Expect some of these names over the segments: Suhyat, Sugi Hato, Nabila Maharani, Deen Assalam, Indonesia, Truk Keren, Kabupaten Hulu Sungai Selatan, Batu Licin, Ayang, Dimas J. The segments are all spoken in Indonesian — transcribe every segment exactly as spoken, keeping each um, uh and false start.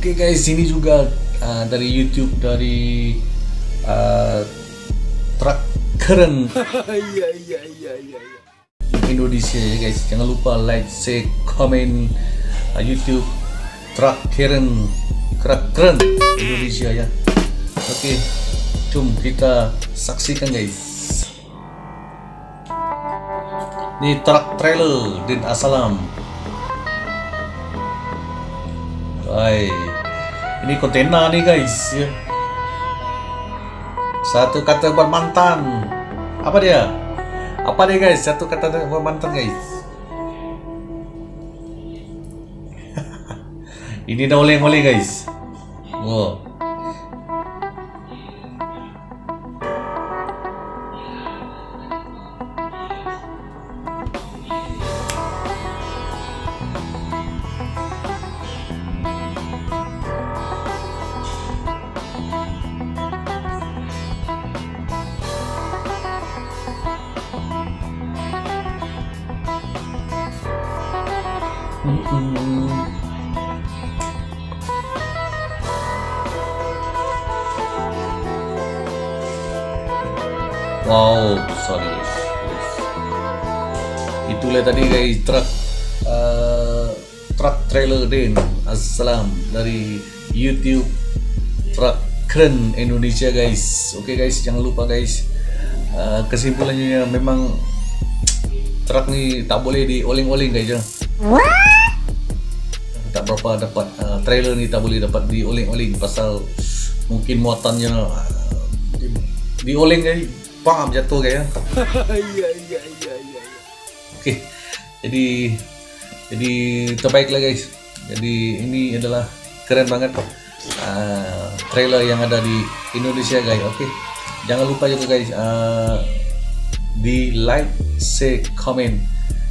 Oke okay guys, ini juga uh, dari YouTube dari uh, Truk Keren iya iya iya iya Indonesia ya guys. Jangan lupa like, share, komen uh, YouTube Truk Keren Truk Keren Indonesia ya. Oke okay. Cum kita saksikan guys. Ini truk trailer Deen Assalam. Hai, ini kontainer nih guys ya. Satu kata buat mantan. Apa dia? Apa dia guys? Satu kata buat mantan guys. Ini dah oleh-oleh guys. Wow. Mm-hmm. Wow, sorry guys. Itulah tadi guys truk uh, truk trailer Deen Assalam dari YouTube Truk Keren Indonesia guys. Oke okay guys, jangan lupa guys. Uh, kesimpulannya memang truk ni tak boleh dioling-oling guys ya. Tak berapa dapat uh, trailer ni tak boleh dapat dioling-oling pasal mungkin muatannya uh, dioling jadi pam jatuh guys ya. Ya ya ya ya. Okey. Jadi jadi terbaiklah guys. Jadi ini adalah keren banget uh, trailer yang ada di Indonesia guys. Okey. Jangan lupa juga guys uh, di like, share, komen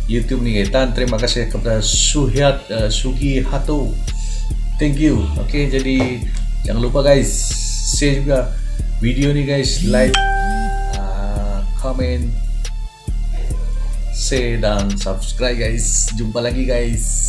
YouTube nih guys. Dan terima kasih kepada Suhyat uh, Sugi Hato, thank you. Oke okay, jadi jangan lupa guys share juga video nih guys, like, uh, komen, share dan subscribe guys. Jumpa lagi guys.